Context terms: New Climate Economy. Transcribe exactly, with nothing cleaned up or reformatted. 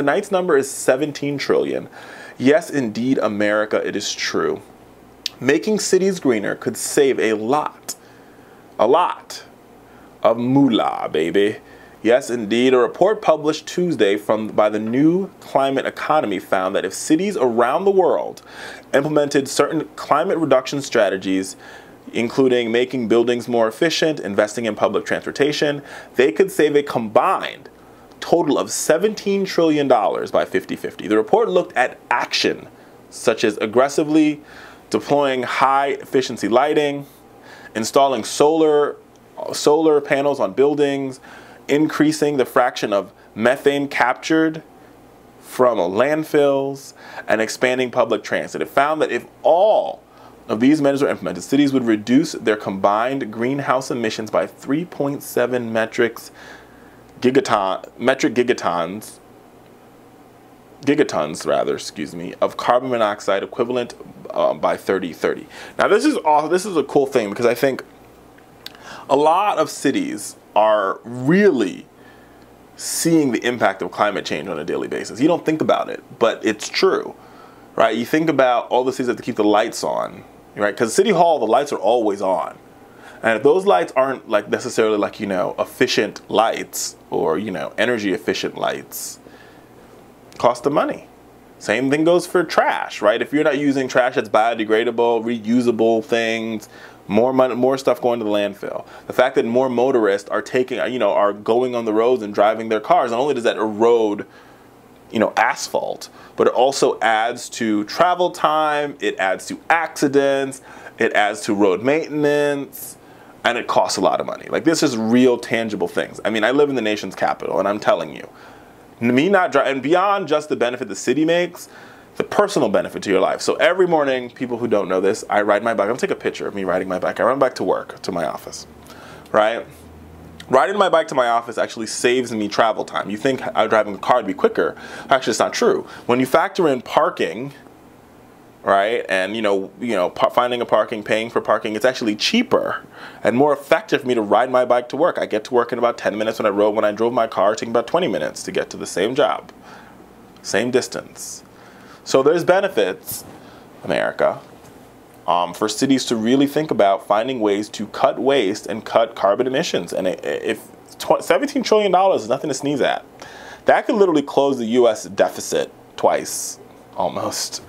tonight's number is seventeen trillion. Yes, indeed, America, it is true. Making cities greener could save a lot, a lot of moolah, baby. Yes, indeed. A report published Tuesday from, by the New Climate Economy found that if cities around the world implemented certain climate reduction strategies, including making buildings more efficient, investing in public transportation, they could save a combined total of seventeen trillion dollars by fifty fifty. The report looked at action, such as aggressively deploying high-efficiency lighting, installing solar, solar panels on buildings, increasing the fraction of methane captured from landfills, and expanding public transit. It found that if all of these measures were implemented, cities would reduce their combined greenhouse emissions by three point seven metrics gigaton, metric gigatons, gigatons rather, excuse me, of carbon monoxide equivalent uh, by thirty thirty. Now this is all. This is a cool thing because I think a lot of cities are really seeing the impact of climate change on a daily basis. You don't think about it, but it's true, right? You think about all the cities that have to keep the lights on, right? Because City Hall, the lights are always on. And if those lights aren't like necessarily like, you know, efficient lights or, you know, energy efficient lights, cost them money. Same thing goes for trash, right? If you're not using trash that's biodegradable, reusable things, more money, more stuff going to the landfill. The fact that more motorists are taking, you know, are going on the roads and driving their cars, not only does that erode, you know, asphalt, but it also adds to travel time, it adds to accidents, it adds to road maintenance, and it costs a lot of money. Like, this is real tangible things. I mean, I live in the nation's capital, and I'm telling you, me not drive, and beyond just the benefit the city makes, the personal benefit to your life. So every morning, people who don't know this, I ride my bike. I'm gonna take a picture of me riding my bike. I run back to work, to my office, right? Riding my bike to my office actually saves me travel time. You think driving a car would be quicker. Actually, it's not true. When you factor in parking, right, and you know, you know, finding a parking, paying for parking, it's actually cheaper and more effective for me to ride my bike to work. I get to work in about ten minutes when I rode. When I drove my car, it took about twenty minutes to get to the same job, same distance. So there's benefits, America, um, for cities to really think about finding ways to cut waste and cut carbon emissions. And if seventeen trillion dollars is nothing to sneeze at, that could literally close the U S deficit twice, almost.